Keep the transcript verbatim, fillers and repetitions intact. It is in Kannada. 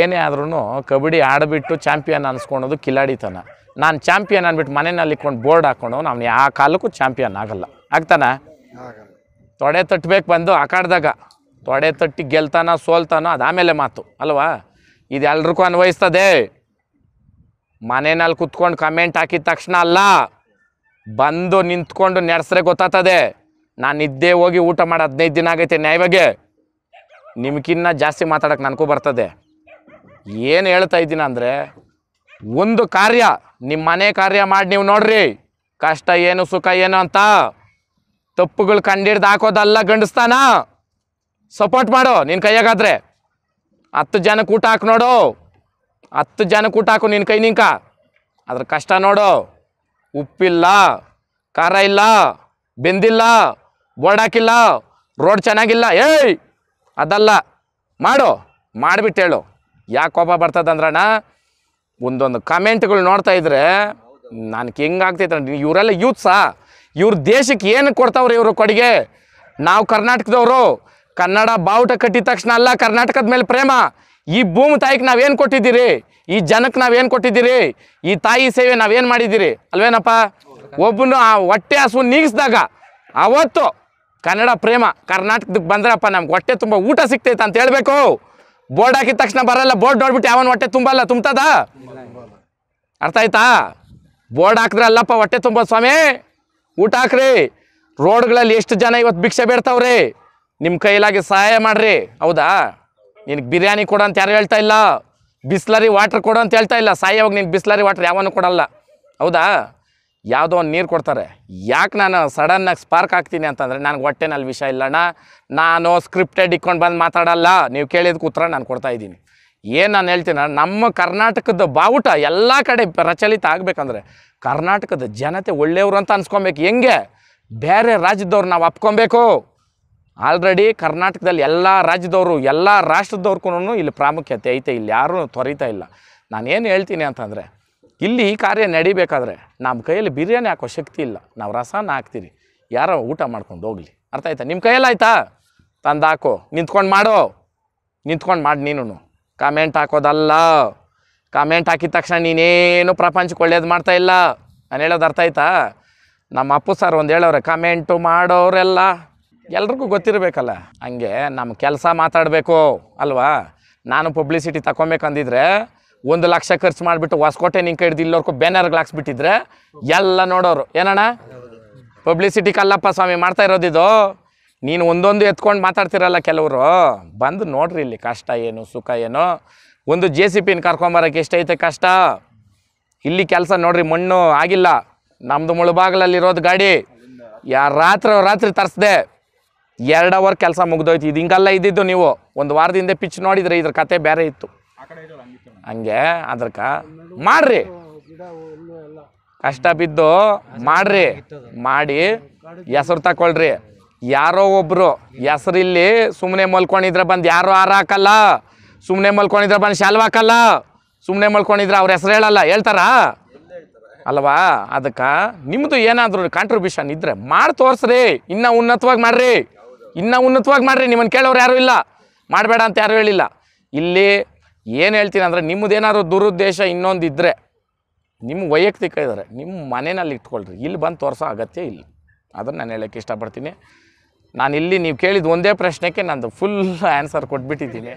ಏನೇ ಆದ್ರೂ ಕಬಡ್ಡಿ ಆಡಿಬಿಟ್ಟು ಚಾಂಪಿಯನ್ ಅನ್ಸ್ಕೊಳ್ಳೋದು ಕಿಲಾಡಿತನ. ನಾನು ಚಾಂಪಿಯನ್ ಅಂದ್ಬಿಟ್ಟು ಮನೆಯಲ್ಲಿ ಇಟ್ಕೊಂಡು ಬೋರ್ಡ್ ಹಾಕೊಂಡು ನಾನು ಯಾವ ಕಾಲಕ್ಕೂ ಚಾಂಪಿಯನ್ ಆಗಲ್ಲ. ಆಗ್ತಾನ? ತೊಡೆ ತಟ್ಟಬೇಕು ಬಂದು ಆಕಾಡ್ದಾಗ ತೊಡೆ ತಟ್ಟಿ ಗೆಲ್ತಾನ ಸೋಲ್ತಾನೋ ಅದಾಮೇಲೆ ಮಾತು ಅಲ್ವಾ. ಇದು ಎಲ್ರಿಗೂ ಅನ್ವಯಿಸ್ತದೆ. ಮನೆಯಲ್ಲಿ ಕೂತ್ಕೊಂಡು ಕಮೆಂಟ್ ಹಾಕಿದ ತಕ್ಷಣ ಅಲ್ಲ, ಬಂದು ನಿಂತ್ಕೊಂಡು ನಡೆಸ್ರೆ ಗೊತ್ತಾಗ್ತದೆ. ನಾನು ಇದ್ದೇ ಹೋಗಿ ಊಟ ಮಾಡಿ ಹದಿನೈದು ದಿನ ಆಗೈತೆ. ನ್ಯಾಯವಾಗಿ ನಿಮ್ಗಿನ್ನ ಜಾಸ್ತಿ ಮಾತಾಡೋಕ್ಕೆ ನನಗೂ ಬರ್ತದೆ. ಏನು ಹೇಳ್ತಾ ಇದ್ದೀನಿ ಅಂದರೆ, ಒಂದು ಕಾರ್ಯ ನಿಮ್ಮ ಮನೆ ಕಾರ್ಯ ಮಾಡಿ ನೀವು ನೋಡ್ರಿ, ಕಷ್ಟ ಏನು ಸುಖ ಏನು ಅಂತ. ತಪ್ಪುಗಳು ಕಂಡಿಡ್ದು ಹಾಕೋದಲ್ಲ ಗಂಡಸ್ತಾನ. ಸಪೋರ್ಟ್ ಮಾಡು ನಿನ್ನ ಕೈಯಾಗಾದರೆ. ಹತ್ತು ಜನಕ್ಕೆ ಊಟ ಹಾಕಿ ನೋಡು, ಹತ್ತು ಜನಕ್ಕೆ ಊಟ ಹಾಕು ನಿನ್ನ ಕೈ ನಿಂಕ. ಅದ್ರ ಕಷ್ಟ ನೋಡು. ಉಪ್ಪಿಲ್ಲ, ಖಾರ ಇಲ್ಲ, ಬೆಂದಿಲ್ಲ, ಬೋರ್ಡ್ ಹಾಕಿಲ್ಲ, ರೋಡ್ ಚೆನ್ನಾಗಿಲ್ಲ, ಏಯ್ ಅದಲ್ಲ ಮಾಡು, ಮಾಡಿಬಿಟ್ಟು ಹೇಳು. ಯಾಕೆ ಕೋಪ ಬರ್ತದಂದ್ರಣ್ಣ, ಒಂದೊಂದು ಕಮೆಂಟ್ಗಳು ನೋಡ್ತಾ ಇದ್ರೆ ನನಗೆ ಹೆಂಗಾಗ್ತೈತೆ. ಇವರೆಲ್ಲ ಯೂತ್ಸಾ, ಇವ್ರ ದೇಶಕ್ಕೆ ಏನು ಕೊಡ್ತಾವ್ರಿ ಇವರು ಕೊಡುಗೆ? ನಾವು ಕರ್ನಾಟಕದವರು. ಕನ್ನಡ ಬಾವುಟ ಕಟ್ಟಿದ ತಕ್ಷಣ ಅಲ್ಲ ಕರ್ನಾಟಕದ ಮೇಲೆ ಪ್ರೇಮ. ಈ ಭೂಮಿ ತಾಯಿಗೆ ನಾವೇನು ಕೊಟ್ಟಿದ್ದೀರಿ? ಈ ಜನಕ್ಕೆ ನಾವೇನು ಕೊಟ್ಟಿದ್ದೀರಿ? ಈ ತಾಯಿ ಸೇವೆ ನಾವೇನು ಮಾಡಿದ್ದೀರಿ? ಅಲ್ವೇನಪ್ಪ? ಒಬ್ಬನು ಆ ಹೊಟ್ಟೆ ಹಸುವು ನೀಗಿಸಿದಾಗ ಅವತ್ತು ಕನ್ನಡ ಪ್ರೇಮ ಕರ್ನಾಟಕದಕ್ಕೆ ಬಂದ್ರಪ್ಪ ನಮ್ಗೆ ಹೊಟ್ಟೆ ತುಂಬ ಊಟ ಸಿಗ್ತೈತೆ ಅಂತ ಹೇಳಬೇಕು. ಬೋರ್ಡ್ ಹಾಕಿದ ತಕ್ಷಣ ಬರಲ್ಲ, ಬೋರ್ಡ್ ನೋಡ್ಬಿಟ್ಟು ಯಾವನು ಹೊಟ್ಟೆ ತುಂಬಲ್ಲ, ತುಂಬ್ತದ? ಅರ್ಥ ಆಯ್ತಾ? ಬೋರ್ಡ್ ಹಾಕಿದ್ರೆ ಅಲ್ಲಪ್ಪ ಹೊಟ್ಟೆ ತುಂಬೋದು ಸ್ವಾಮಿ, ಊಟ ಹಾಕ್ರಿ. ರೋಡ್ಗಳಲ್ಲಿ ಎಷ್ಟು ಜನ ಇವತ್ತು ಭಿಕ್ಷೆ ಬೇಡ್ತಾವ್ರಿ. ನಿಮ್ಮ ಕೈಲಾಗಿ ಸಹಾಯ ಮಾಡಿರಿ. ಹೌದಾ? ನಿನಗೆ ಬಿರಿಯಾನಿ ಕೊಡು ಅಂತ ಯಾರು ಹೇಳ್ತಾ ಇಲ್ಲ, ಬಿಸ್ಲರಿ ವಾಟ್ರ್ ಕೊಡು ಅಂತ ಹೇಳ್ತಾ ಇಲ್ಲ. ಸಾಯವಾಗ ನಿನ್ಗೆ ಬಿಸ್ಲರಿ ವಾಟ್ರ್ ಯಾವನು ಕೊಡಲ್ಲ. ಹೌದಾ? ಯಾವುದೋ ಒಂದು ನೀರು ಕೊಡ್ತಾರೆ. ಯಾಕೆ ನಾನು ಸಡನ್ನಾಗಿ ಸ್ಪಾರ್ಕ್ ಆಗ್ತೀನಿ ಅಂತಂದರೆ ನನಗೆ ಹೊಟ್ಟೆನಲ್ಲಿ ವಿಷಯ ಇಲ್ಲಣ್ಣ. ನಾನು ಸ್ಕ್ರಿಪ್ಟೆಡ್ ಇಟ್ಕೊಂಡು ಬಂದು ಮಾತಾಡಲ್ಲ. ನೀವು ಕೇಳಿದಕ್ಕೆ ಉತ್ತರ ನಾನು ಕೊಡ್ತಾಯಿದ್ದೀನಿ. ಏನು ನಾನು ಹೇಳ್ತೀನಿ, ನಮ್ಮ ಕರ್ನಾಟಕದ ಬಾವುಟ ಎಲ್ಲ ಕಡೆ ಪ್ರಚಲಿತ ಆಗಬೇಕಂದ್ರೆ ಕರ್ನಾಟಕದ ಜನತೆ ಒಳ್ಳೆಯವರು ಅಂತ ಅನ್ಸ್ಕೊಬೇಕು. ಹೆಂಗೆ ಬೇರೆ ರಾಜ್ಯದವ್ರು ನಾವು ಅಪ್ಕೊಬೇಕು. ಆಲ್ರೆಡಿ ಕರ್ನಾಟಕದಲ್ಲಿ ಎಲ್ಲ ರಾಜ್ಯದವರು ಎಲ್ಲ ರಾಷ್ಟ್ರದವ್ರಿಗೂ ಇಲ್ಲಿ ಪ್ರಾಮುಖ್ಯತೆ ಐತೆ. ಇಲ್ಲಿ ಯಾರೂ ತೊರೀತಾ ಇಲ್ಲ. ನಾನೇನು ಹೇಳ್ತೀನಿ ಅಂತಂದರೆ, ಇಲ್ಲಿ ಈ ಕಾರ್ಯ ನಡಿಬೇಕಾದ್ರೆ ನಮ್ಮ ಕೈಯಲ್ಲಿ ಬಿರಿಯಾನಿ ಹಾಕೋ ಶಕ್ತಿ ಇಲ್ಲ. ನಾವು ರಸಾನ ಹಾಕ್ತೀರಿ, ಯಾರೋ ಊಟ ಮಾಡ್ಕೊಂಡು ಹೋಗಲಿ. ಅರ್ಥ ಆಯ್ತಾ? ನಿಮ್ಮ ಕೈಯಲ್ಲಿ ಆಯ್ತಾ ತಂದು ಹಾಕೋ, ನಿಂತ್ಕೊಂಡು ಮಾಡೋ, ನಿಂತ್ಕೊಂಡು ಮಾಡಿ. ನೀನು ಕಮೆಂಟ್ ಹಾಕೋದಲ್ಲ. ಕಮೆಂಟ್ ಹಾಕಿದ ತಕ್ಷಣ ನೀನೇನು ಪ್ರಪಂಚಕ್ಕೆ ಒಳ್ಳೇದು ಮಾಡ್ತಾಯಿಲ್ಲ. ನಾನು ಹೇಳೋದು ಅರ್ಥ ಆಯ್ತಾ? ನಮ್ಮ ಅಪ್ಪು ಸರ್ ಒಂದು ಹೇಳೋರೆ, ಕಮೆಂಟು ಮಾಡೋರೆಲ್ಲ ಎಲ್ರಿಗೂ ಗೊತ್ತಿರಬೇಕಲ್ಲ, ಹಂಗೆ ನಮ್ಮ ಕೆಲಸ ಮಾತಾಡಬೇಕು ಅಲ್ವಾ. ನಾನು ಪಬ್ಲಿಸಿಟಿ ತಗೊಬೇಕಂದಿದ್ರೆ ಒಂದು ಲಕ್ಷ ಖರ್ಚು ಮಾಡಿಬಿಟ್ಟು ಹೊಸಕೋಟೆ ನಿಂಗೆ ಕೈಡ್ದು ಇಲ್ಲೋರ್ಗೂ ಬ್ಯಾನರ್ಗಳು ಹಾಕ್ಸ್ಬಿಟ್ಟಿದ್ರೆ ಎಲ್ಲ ನೋಡೋರು ಏನಣ್ಣ ಪಬ್ಲಿಸಿಟಿ ಕಲ್ಲಪ್ಪ ಸ್ವಾಮಿ ಮಾಡ್ತಾ ಇರೋದಿದು. ನೀನು ಒಂದೊಂದು ಎತ್ಕೊಂಡು ಮಾತಾಡ್ತಿರಲ್ಲ ಕೆಲವರು. ಬಂದು ನೋಡ್ರಿ ಇಲ್ಲಿ ಕಷ್ಟ ಏನು ಸುಖ ಏನು. ಒಂದು ಜೆ ಸಿ ಪಿನ ಕರ್ಕೊಂಬರೋಕ್ಕೆ ಎಷ್ಟೈತೆ ಕಷ್ಟ. ಇಲ್ಲಿ ಕೆಲಸ ನೋಡ್ರಿ, ಮಣ್ಣು ಆಗಿಲ್ಲ. ನಮ್ಮದು ಮುಳುಬಾಗಲಲ್ಲಿರೋದು ಗಾಡಿ ಯಾ ರಾತ್ರಿ ರಾತ್ರಿ ತರಿಸ್ದೆ. ಎರಡು ಅವರ್ ಕೆಲಸ ಮುಗ್ದೋಯ್ತು. ಇದು ಹಿಂಗೆಲ್ಲ ಇದ್ದಿದ್ದು ನೀವು ಒಂದು ವಾರದಿಂದ ಪಿಚ್ ನೋಡಿದರೆ ಇದ್ರ ಕತೆ ಬೇರೆ ಇತ್ತು. ಹಂಗೆ ಅದಕ್ಕ ಮಾಡ್ರಿ, ಕಷ್ಟ ಬಿದ್ದು ಮಾಡ್ರಿ, ಮಾಡಿ ಹೆಸರು ತಗೊಳ್ರಿ. ಯಾರೋ ಒಬ್ಬರು ಹೆಸರು ಇಲ್ಲಿ ಸುಮ್ಮನೆ ಮಲ್ಕೊಂಡಿದ್ರೆ ಬಂದು ಯಾರೋ ಹಾರ ಹಾಕಲ್ಲ, ಸುಮ್ಮನೆ ಮಲ್ಕೊಂಡಿದ್ರೆ ಬಂದು ಶಾಲ್ವ ಹಾಕಲ್ಲ, ಸುಮ್ಮನೆ ಮಲ್ಕೊಂಡಿದ್ರೆ ಅವ್ರ ಹೆಸರು ಹೇಳಲ್ಲ. ಹೇಳ್ತಾರಾ ಅಲ್ವಾ? ಅದಕ್ಕೆ ನಿಮ್ಮದು ಏನಾದರೂ ಕಾಂಟ್ರಿಬ್ಯೂಷನ್ ಇದ್ದರೆ ಮಾಡಿ ತೋರಿಸ್ರಿ. ಇನ್ನೂ ಉನ್ನತವಾಗಿ ಮಾಡಿರಿ, ಇನ್ನೂ ಉನ್ನತವಾಗಿ ಮಾಡಿರಿ. ನಿಮ್ಮನ್ನು ಕೇಳೋರು ಯಾರೂ ಇಲ್ಲ, ಮಾಡಬೇಡ ಅಂತ ಯಾರೂ ಹೇಳಿಲ್ಲ. ಇಲ್ಲಿ ಏನು ಹೇಳ್ತೀನಿ ಅಂದರೆ, ನಿಮ್ಮದೇನಾದ್ರು ದುರುದ್ದೇಶ ಇನ್ನೊಂದಿದ್ದರೆ ನಿಮ್ಮ ವೈಯಕ್ತಿಕ ಇದ್ದಾರೆ ನಿಮ್ಮ ಮನೆಯಲ್ಲಿ ಇಟ್ಕೊಳ್ರಿ. ಇಲ್ಲಿ ಬಂದು ತೋರಿಸೋ ಅಗತ್ಯ ಇಲ್ಲ. ಅದನ್ನು ನಾನು ಹೇಳೋಕ್ಕೆ ಇಷ್ಟಪಡ್ತೀನಿ. ನಾನಿಲ್ಲಿ ನೀವು ಕೇಳಿದ ಒಂದೇ ಪ್ರಶ್ನೆಗೆ ನಂದು ಫುಲ್ ಆನ್ಸರ್ ಕೊಟ್ಬಿಟ್ಟಿದ್ದೀನಿ.